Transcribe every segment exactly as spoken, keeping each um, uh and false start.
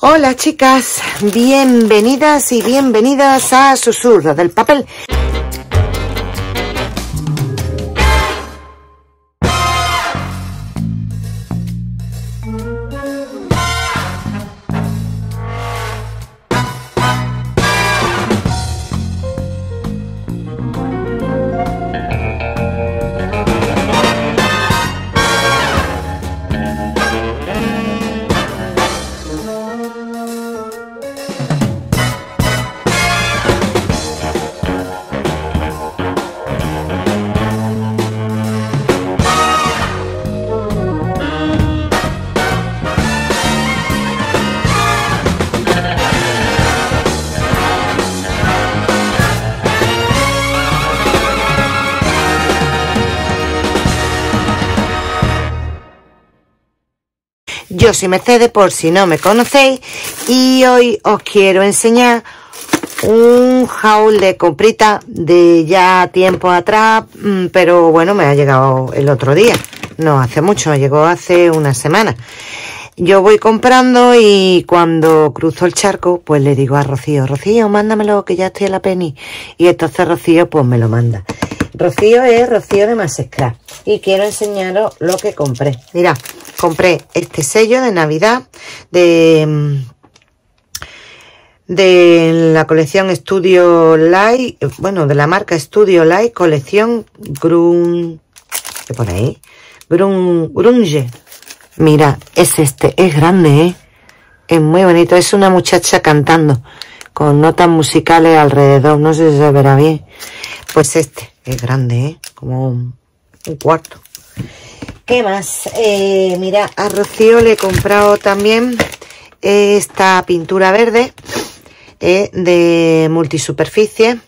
Hola chicas, bienvenidas y bienvenidas a Susurros del Papel. Yo soy Mercedes, por si no me conocéis, y hoy os quiero enseñar un haul de comprita de ya tiempo atrás, pero bueno, me ha llegado el otro día, no hace mucho, me llegó hace una semana. Yo voy comprando y cuando cruzo el charco, pues le digo a Rocío, Rocío, mándamelo que ya estoy en la peni, y entonces Rocío pues me lo manda. Rocío es Rocío de Más Escra y quiero enseñaros lo que compré. Mirad, compré este sello de Navidad de, de la colección Studio Light, bueno, de la marca Studio Light, colección Grun, ¿qué por ahí? Grun, Grunge. Mira, es este, es grande, ¿eh? Es muy bonito, es una muchacha cantando con notas musicales alrededor, no sé si se verá bien. Pues este, es grande, ¿eh? Como un, un cuarto. ¿Qué más? Eh, mira, a Rocío le he comprado también esta pintura verde eh, de multisuperficie.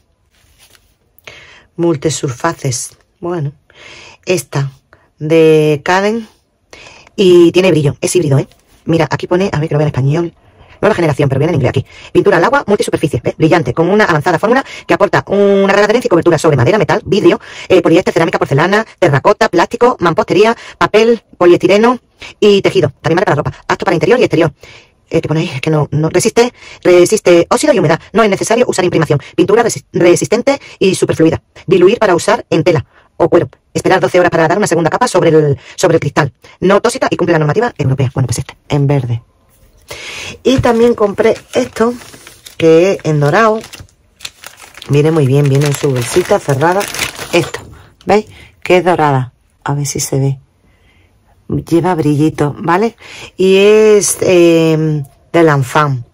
Multisurfaces. Bueno, esta de Caden. Y tiene brillo, es híbrido, ¿eh? Mira, aquí pone, a ver que lo veo en español. Nueva generación, pero viene en inglés aquí. Pintura al agua, multisuperficie, ¿eh? Brillante, con una avanzada fórmula que aporta una gran adherencia y cobertura sobre madera, metal, vidrio, eh, poliéster, cerámica, porcelana, terracota, plástico, mampostería, papel, poliestireno y tejido. También vale para la ropa, apto para interior y exterior. Eh, ¿Qué ponéis? Es que no, no resiste, resiste óxido y humedad. No es necesario usar imprimación. Pintura resi resistente y superfluida. Diluir para usar en tela o cuero. Esperar doce horas para dar una segunda capa sobre el, sobre el cristal. No tóxica y cumple la normativa europea. Bueno, pues este, en verde. Y también compré esto, que es en dorado. Viene muy bien, viene en su bolsita cerrada. Esto, ¿veis? Que es dorada. A ver si se ve. Lleva brillito, ¿vale? Y es eh, de lanfan.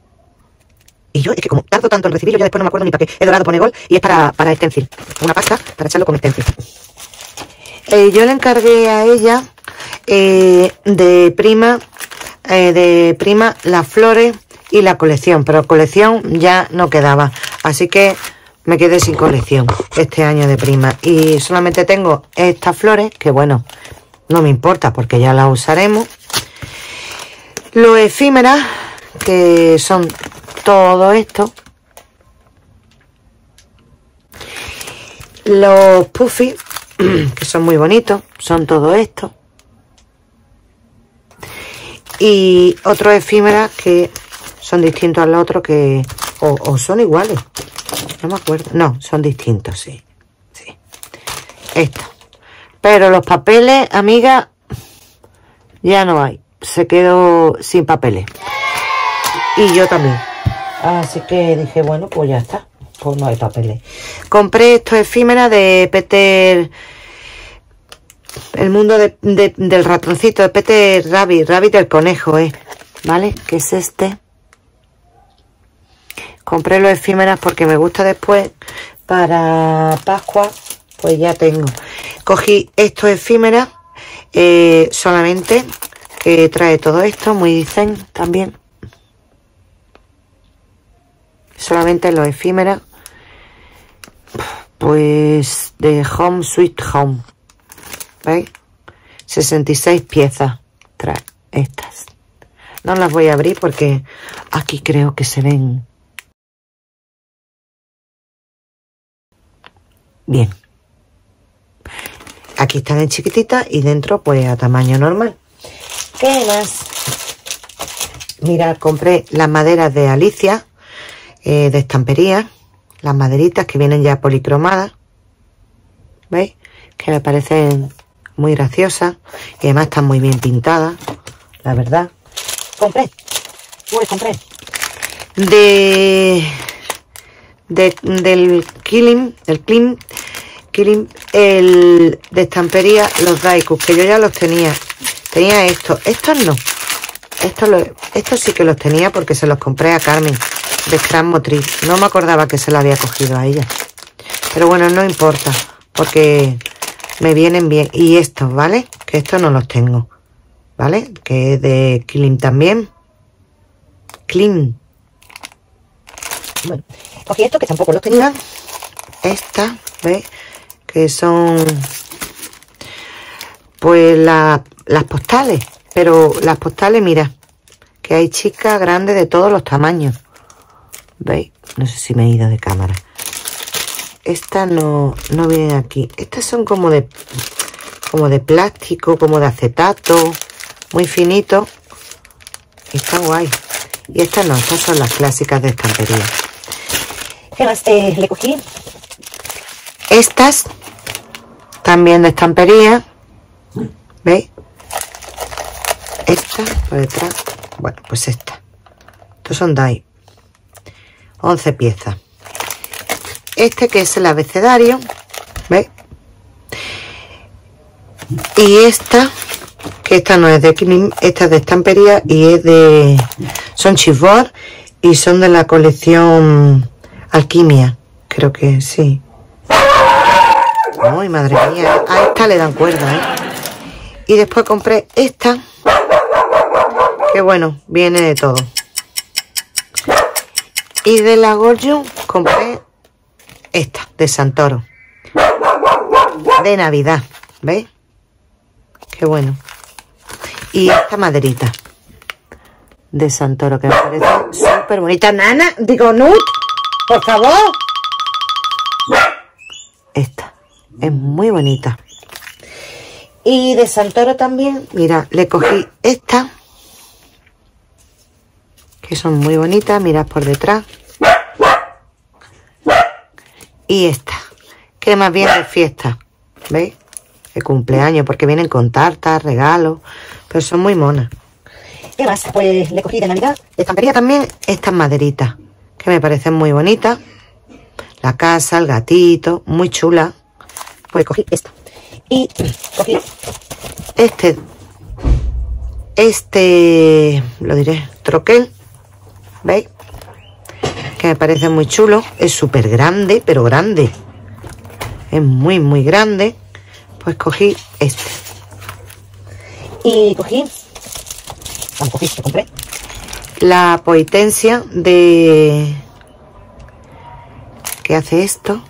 Y yo, es que como tardo tanto en recibirlo, ya después no me acuerdo ni para qué. Es dorado, pone gol y es para, para stencil. Una pasta para echarlo con stencil. Eh, yo le encargué a ella eh, de prima... Eh, de prima las flores y la colección, pero colección ya no quedaba, así que me quedé sin colección este año de prima y solamente tengo estas flores, que bueno, no me importa porque ya las usaremos. Los efímeras, que son todo esto, los puffy, que son muy bonitos, son todo esto. Y otros efímeras que son distintos al otro, que o, o son iguales, no me acuerdo. No, son distintos, sí, sí. Esto. Pero los papeles, amiga, ya no hay. Se quedó sin papeles. Y yo también. Así que dije, bueno, pues ya está. Pues no hay papeles. Compré estos efímeras de Peter... El mundo de, de, del ratoncito, de Peter Rabbit, Rabbit el conejo, ¿eh? ¿Vale? Que es este. Compré los efímeras porque me gusta después. Para Pascua, pues ya tengo. Cogí estos efímeras eh, solamente, que trae todo esto, muy zen también. Solamente los efímeras, pues de Home Sweet Home. ¿Veis? sesenta y seis piezas trae estas. No las voy a abrir porque aquí creo que se ven bien. Aquí están en chiquititas y dentro pues a tamaño normal. ¿Qué más? Mirad, compré las maderas de Alicia, eh, de estampería, las maderitas que vienen ya policromadas, ¿veis? Que me parecen muy graciosas y además están muy bien pintadas, la verdad. Compré, uy, compré de, de del Killing, del Clean, Killing, el de estampería, los Daykas, que yo ya los tenía. Tenía estos, estos no. Estos, lo, estos sí que los tenía porque se los compré a Carmen de Scrapmotriz. No me acordaba que se la había cogido a ella. Pero bueno, no importa porque me vienen bien. Y estos, ¿vale? Que estos no los tengo, ¿vale? Que es de Killing también. Clean. Bueno, cogí estos que tampoco los tenía. Estas, ¿ves? Que son pues la, las postales. Pero las postales, mira, que hay chicas grandes de todos los tamaños. ¿Veis? No sé si me he ido de cámara. Estas no, no vienen aquí. Estas son como de, como de plástico, como de acetato, muy finito. Está guay. Y estas no, estas son las clásicas de estampería. ¿Qué más eh, le cogí? Estas, también de estampería. ¿Veis? Esta, por detrás, bueno, pues esta. Estos son Dai. once piezas. Este que es el abecedario, ¿veis? Y esta, que esta no es de Clean, esta es de estampería y es de... Son Chivor y son de la colección Alquimia, creo que sí. Ay, madre mía, a esta le dan cuerda, ¿eh? Y después compré esta... Que bueno, viene de todo. Y de la Goyo compré esta, de Santoro. De Navidad, ¿veis? Qué bueno. Y esta maderita de Santoro, que me parece súper bonita. Nana, digo, Nut, por favor. Esta, es muy bonita. Y de Santoro también, mira, le cogí esta. Que son muy bonitas, mirad por detrás. Y esta, que más bien de fiesta, ¿veis? De cumpleaños, porque vienen con tartas, regalos, pero son muy monas. ¿Qué más? Pues le cogí de Navidad, de estampería también, estas maderitas, que me parecen muy bonitas. La casa, el gatito, muy chula. Pues cogí esta. Y cogí este, este, lo diré, troquel. ¿Veis? Que me parece muy chulo. Es súper grande, pero grande. Es muy, muy grande. Pues cogí este. Y cogí... Bueno, cogí, lo compré. La potencia de... ¿Qué hace esto?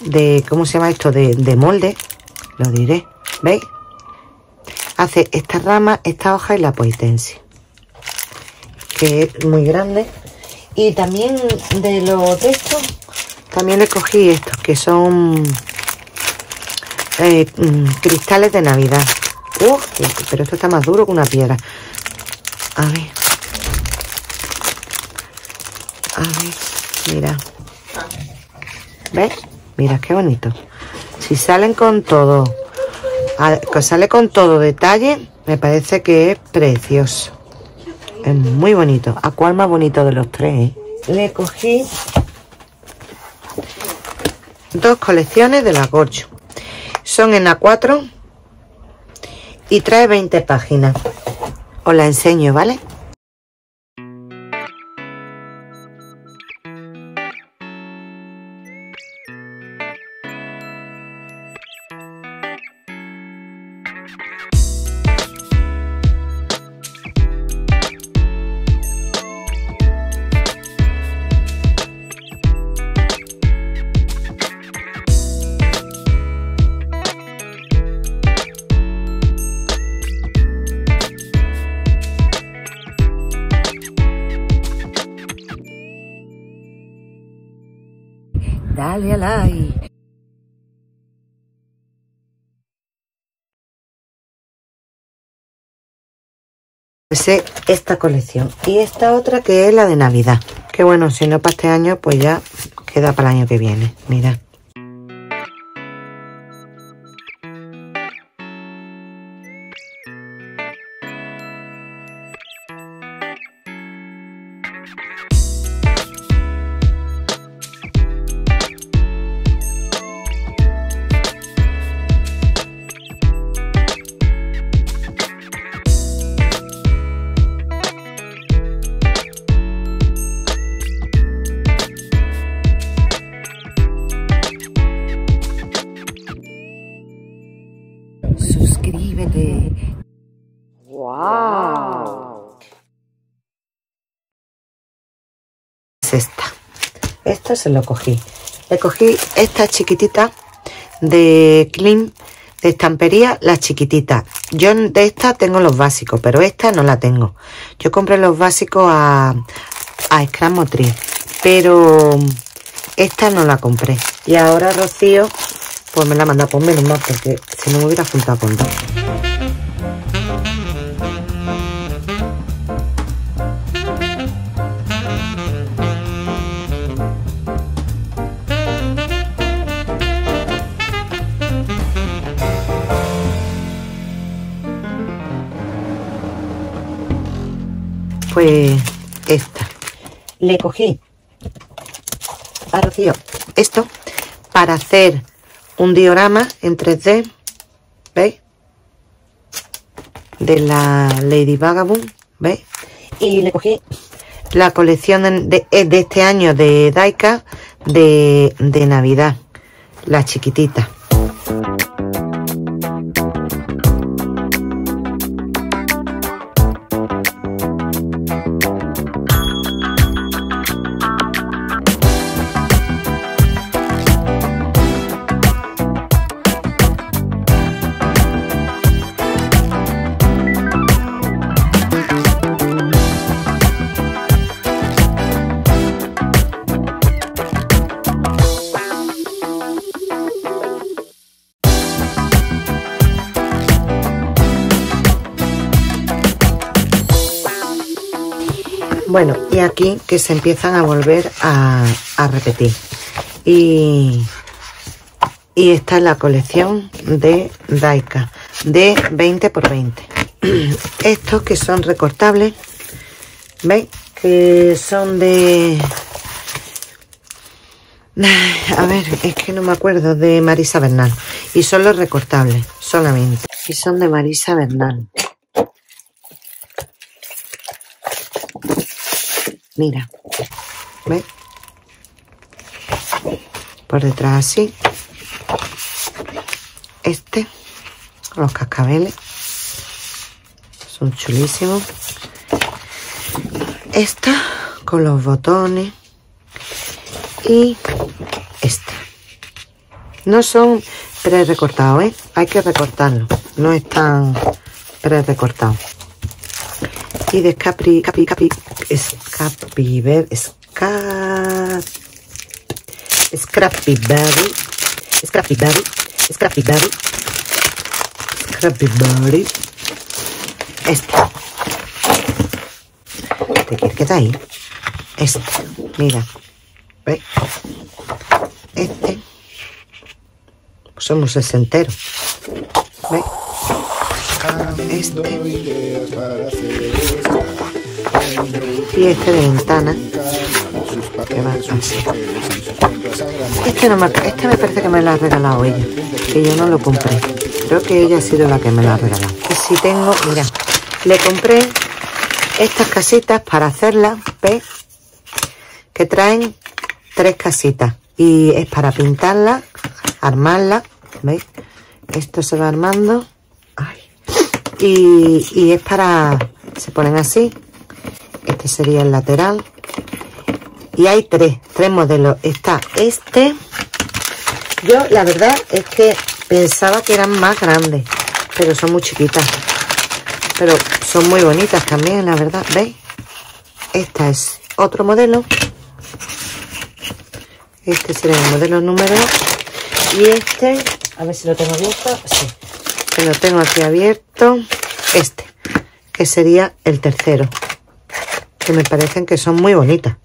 De... ¿Cómo se llama esto? De, de molde. Lo diré. ¿Veis? Hace esta rama, esta hoja y la potencia. Que es muy grande. Y también de los de estos también le cogí estos que son eh, cristales de Navidad. Uf, pero esto está más duro que una piedra. A ver, a ver, mira, ¿ves? Mira qué bonito. Si salen con todo, que sale con todo detalle, me parece que es precioso. Es muy bonito. ¿A cuál más bonito de los tres? Eh? Le cogí dos colecciones de la Gocho. Son en A cuatro y trae veinte páginas. Os la enseño, ¿vale? Dale al like. pensé esta colección. Y esta otra que es la de Navidad. Que bueno, si no para este año, pues ya queda para el año que viene. Mirad. Esta. Esto se lo cogí. Le cogí esta chiquitita de Clean, de estampería, la chiquitita. Yo de esta tengo los básicos, pero esta no la tengo. Yo compré los básicos a, a Scrapmotriz, pero esta no la compré. Y ahora Rocío, pues me la manda por menos más, porque si no me hubiera juntado con dos. Pues esta. Le cogí a Rocío esto para hacer un diorama en tres D. ¿Veis? De la Lady Vagabond. ¿Veis? Y le cogí la colección de, de este año de Daykas de, de Navidad. La chiquitita. Bueno, y aquí que se empiezan a volver a, a repetir. Y, y esta es la colección de Daykas, de veinte por veinte. Estos que son recortables, ¿veis? Que son de... A ver, es que no me acuerdo, de Marisa Bernal. Y son los recortables, solamente. Y son de Marisa Bernal. Mira, ¿ves? Por detrás así. Este, los cascabeles. Son chulísimos. Esta, con los botones. Y esta. No son pre-recortados, ¿eh? Hay que recortarlo. No están pre-recortados. Y de Capri, Capi, Capi, es Happy Bird Scrap, Scrappy Bird, Scrappy Bird, Scrappy Bird, Scrappy Bird. Este. ¿Te quieres quedar ahí? Este. Mira. ¿Veis? Este. Pues somos sesenteros. ¿Veis? Este. Y este de ventana que va así. Este, no me, este me parece que me lo ha regalado ella, que yo no lo compré. Creo que ella ha sido la que me lo ha regalado. Y si tengo, mira, le compré estas casitas para hacerlas, ¿ves? Que traen tres casitas y es para pintarlas, armarlas, ¿veis? Esto se va armando. Ay. Y, y es para, se ponen así. Este sería el lateral. Y hay tres, tres modelos. Está este. Yo la verdad es que pensaba que eran más grandes, pero son muy chiquitas. Pero son muy bonitas también, la verdad. ¿Veis? Esta es otro modelo. Este sería el modelo número. Y este, a ver si lo tengo abierto. Sí, que lo tengo aquí abierto. Este. que sería el tercero, que me parecen que son muy bonitas,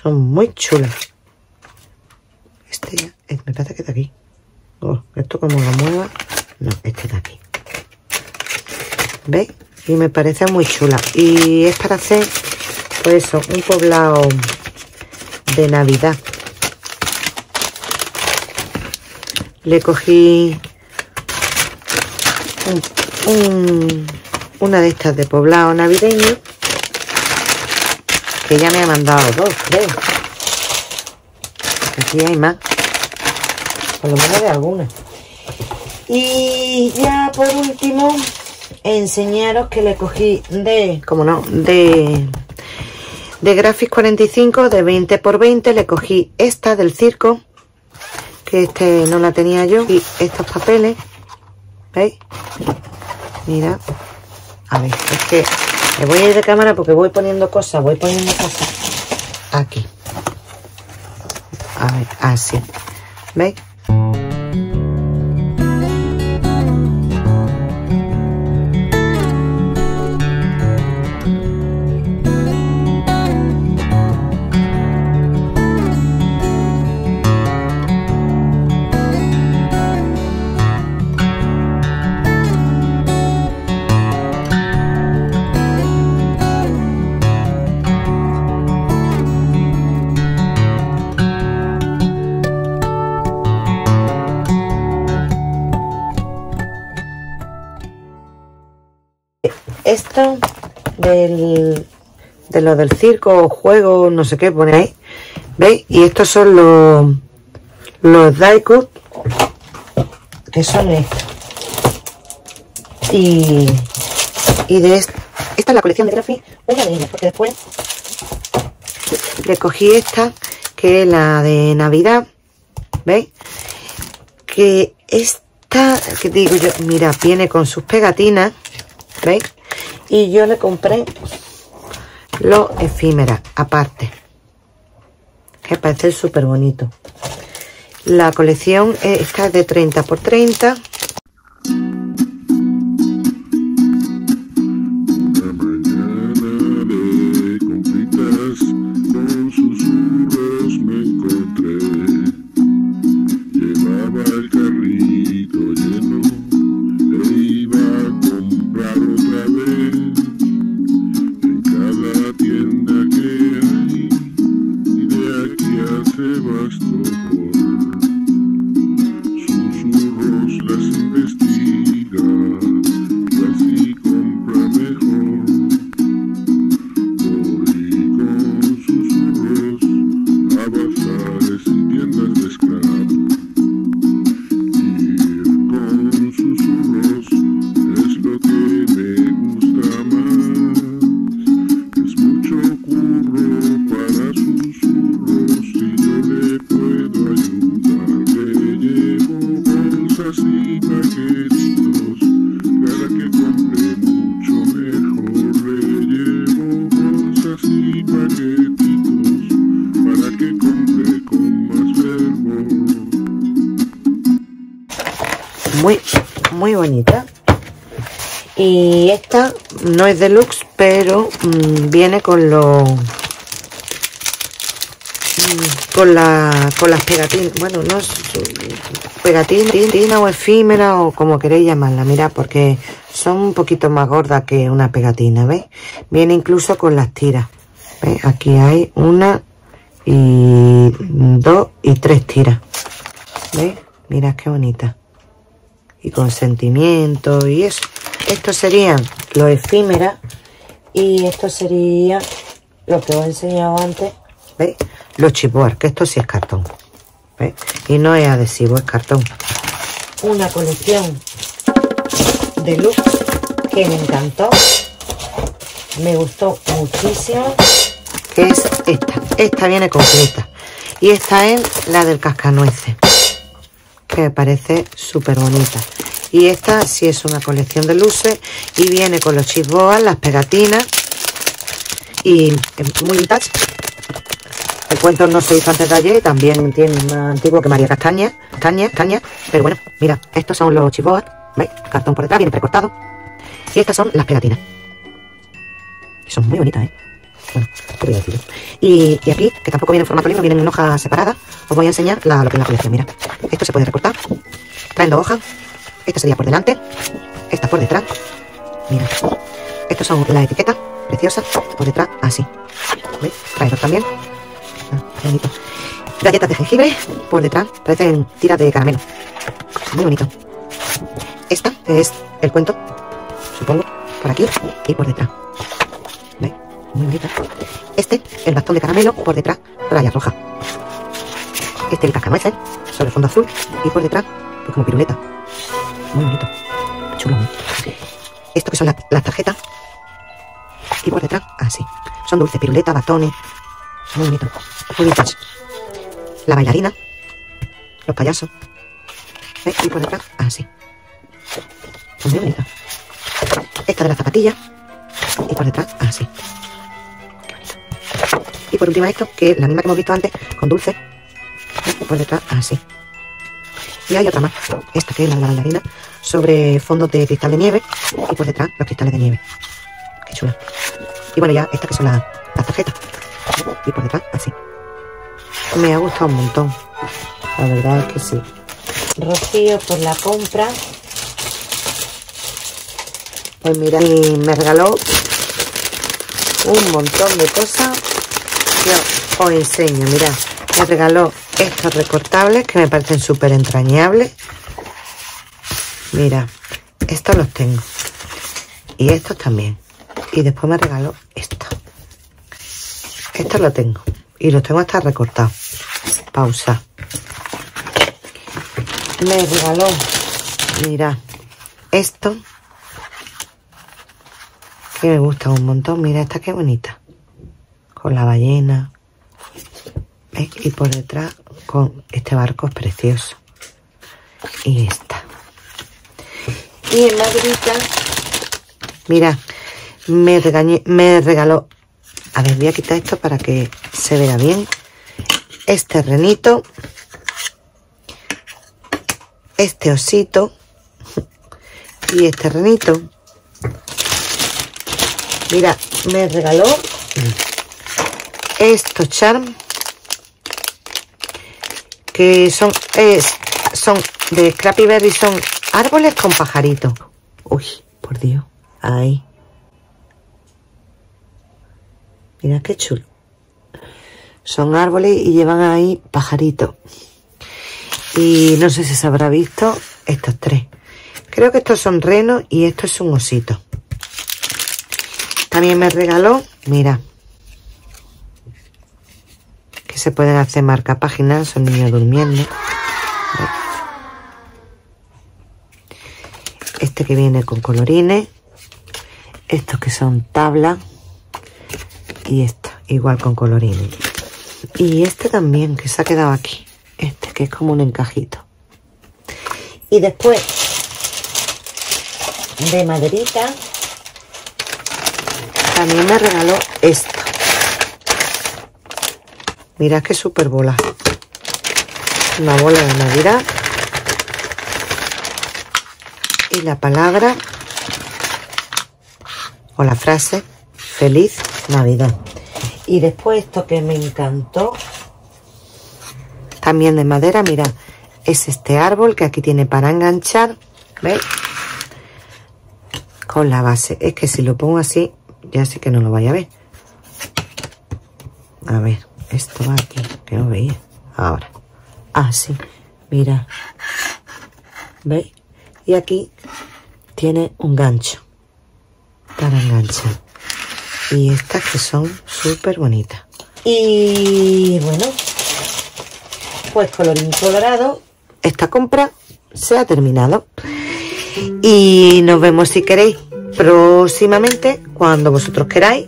son muy chulas. Este ya, me parece que está aquí. Oh, esto como lo mueva, no, este está aquí, ¿veis? Y me parece muy chula, y es para hacer pues eso, un poblado de Navidad. Le cogí un, un, una de estas de poblado navideño, que ya me ha mandado dos, creo. Aquí hay más, por lo menos de algunas. Y ya por último, enseñaros que le cogí de, como no, de, de Graphic cuarenta y cinco, de veinte por veinte, le cogí esta del circo, que este no la tenía yo, y estos papeles, ¿veis? Mira, a ver, es que me voy a ir de cámara porque voy poniendo cosas, voy poniendo cosas aquí, a ver, así, ¿veis? Esto del, de lo del circo, juego, no sé qué pone ahí, ¿veis? Y estos son los los Daykas, que son estos. Y, y de esta, esta es la colección de Graphic, una de ellas, porque después le cogí esta, que es la de Navidad, ¿veis? Que esta, que digo yo, mira, viene con sus pegatinas, ¿veis? Y yo le compré los efímeras aparte, que parece súper bonito. La colección está de treinta por treinta. Muy, muy bonita. Y esta no es deluxe, pero mmm, viene con los mmm, con la con las pegatinas, bueno, no es pegatina o efímera o como queréis llamarla, mira, porque son un poquito más gordas que una pegatina, ¿veis? Viene incluso con las tiras, ¿veis? Aquí hay una y dos y tres tiras, ¿veis? Mirad qué bonita. Y con sentimiento y eso. Estos serían los efímeras. Y esto sería lo que os he enseñado antes. ¿Veis? Los Chivor, que esto sí es cartón. ¿Veis? Y no es adhesivo, es cartón. Una colección de luz que me encantó. Me gustó muchísimo. Que es esta. Esta viene completa. Y esta es la del cascanueces, que me parece súper bonita. Y esta sí es una colección de luces y viene con los chisboas, las pegatinas y muy vintage. El cuento no se hizo antes de ayer, también tiene más antiguo que María Castaña, Castaña, Castaña. Pero bueno, mira, estos son los chisboas, ¿veis? Cartón por detrás, bien recortado. Y estas son las pegatinas. y son muy bonitas, ¿eh? Bueno, qué voy a decir. Y, y aquí, que tampoco viene en formato libro, vienen en hojas separadas, os voy a enseñar la, lo que es la colección. Mira, esto se puede recortar, traen dos hojas, esta sería por delante, esta por detrás. Mira, estas son las etiquetas, preciosas, por detrás, así. ¿Veis? Trae dos también. Ah, qué bonito. Galletas de jengibre, por detrás, parecen tiras de caramelo. Muy bonito. Esta es el cuento, supongo, por aquí y por detrás. ¿Veis? Muy bonita. Este, el bastón de caramelo, por detrás, raya roja. Este, el cascanueces, sobre fondo azul y por detrás, pues como piruleta. Muy bonito. Chulo, ¿no? Esto que son las, las tarjetas. Y por detrás, así. Son dulces, piruletas, batones. Muy bonito. Muy bonitas. La bailarina. Los payasos. ¿Ves? Y por detrás, así. Son muy bonitas. Esta de las zapatillas. Y por detrás, así. Qué bonito. Y por último esto, que es la misma que hemos visto antes, con dulces. ¿Ves? Y por detrás, así. Y hay otra más, esta que es la de la bailarina, sobre fondos de cristal de nieve y por detrás los cristales de nieve. Qué chula. Y bueno, ya estas que son las, las tarjetas. Y por detrás, así. Me ha gustado un montón. La verdad es que sí. Rocío, por la compra. Pues mira, y me regaló un montón de cosas. Yo os enseño, mirad. Me regaló estos recortables que me parecen súper entrañables. Mira, estos los tengo. Y estos también. Y después me regaló estos. Estos los tengo. Y los tengo hasta recortados. Pausa. Me regaló, mira, esto. Que me gusta un montón. Mira esta qué bonita. Con la ballena. ¿Ves? Y por detrás con este barco es precioso. Y esta. Y en Madridita, mira, me, regañé, me regaló. A ver, voy a quitar esto para que se vea bien. Este renito. Este osito. Y este renito. Mira, me regaló estos charms. Que son, es, son de Scrappy Bird y son árboles con pajaritos. Uy, por Dios. Ahí. Mira qué chulo. Son árboles y llevan ahí pajaritos. Y no sé si se habrá visto estos tres. Creo que estos son renos y esto es un osito. También me regaló, mira. Que se pueden hacer marca páginas, son niños durmiendo. Este que viene con colorines, estos que son tablas y esta igual con colorines. Y este también que se ha quedado aquí, este que es como un encajito. Y después de maderita también me regaló esto. Mirad que súper bola. Una bola de Navidad. Y la palabra o la frase feliz Navidad. Y después esto que me encantó. También de madera, mirad. Es este árbol que aquí tiene para enganchar. ¿Veis? Con la base. Es que si lo pongo así, ya sé que no lo vaya a ver. A ver. Esto va aquí, que no veía. Ahora. Ah, sí. Mira. ¿Veis? Y aquí tiene un gancho. Para enganchar. Y estas que son súper bonitas. Y bueno. Pues colorín colorado. Esta compra se ha terminado. Y nos vemos si queréis próximamente. Cuando vosotros queráis.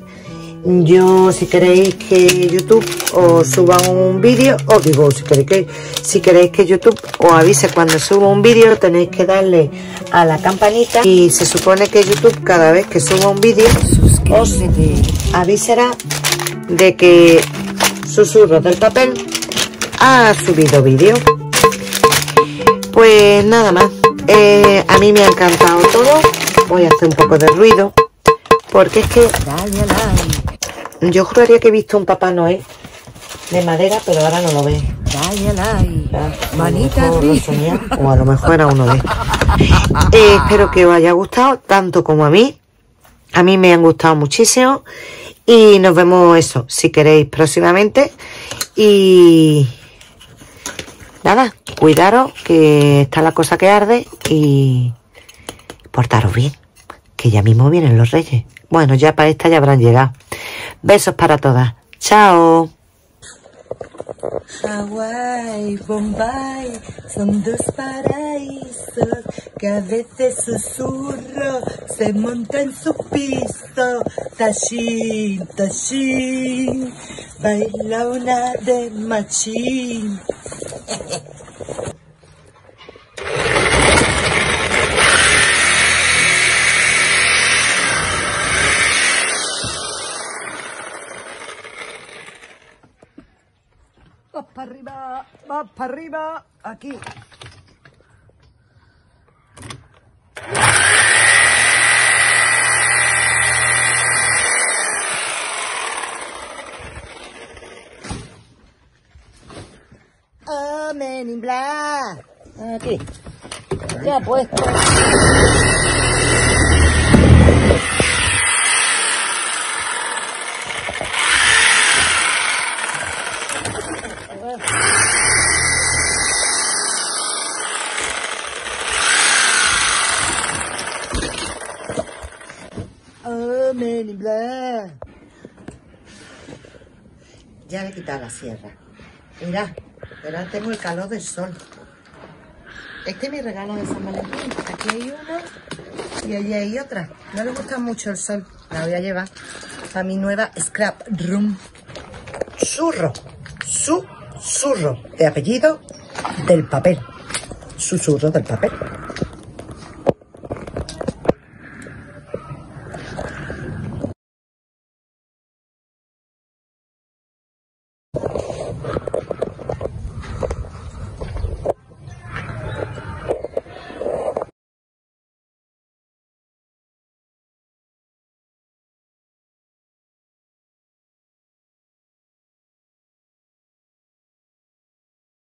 Yo, si queréis que YouTube os suba un vídeo, os digo, si queréis que, si queréis que YouTube os avise cuando suba un vídeo, tenéis que darle a la campanita y se supone que YouTube cada vez que suba un vídeo os avisará de que Susurros del Papel ha subido vídeo. Pues nada más, eh, a mí me ha encantado todo. Voy a hacer un poco de ruido Porque es que... yo juraría que he visto un Papá Noel de madera, pero ahora no lo veo. Manita, o a lo mejor era uno de... Eh, espero que os haya gustado tanto como a mí. A mí me han gustado muchísimo. Y nos vemos eso, si queréis, próximamente. Y... nada, cuidaros, que está la cosa que arde. Y... portaros bien, que ya mismo vienen los reyes. Bueno, ya para esta ya habrán llegado. Besos para todas. Chao. Hawái, Bombay, son dos paraísos que a veces susurro se monta en su piso. Tachín, tachín, baila una de machín. Va para arriba, va para arriba, aquí. Oh, men in black. Aquí. Ya puesto. Ya le he quitado la sierra. Mirad, pero ahora tengo el calor del sol. Este es mi regalo de San Valentín. Aquí hay una y allí hay otra. No le gusta mucho el sol. La voy a llevar para mi nueva Scrap Room. Susurro, susurro, de apellido del papel. Susurro del papel.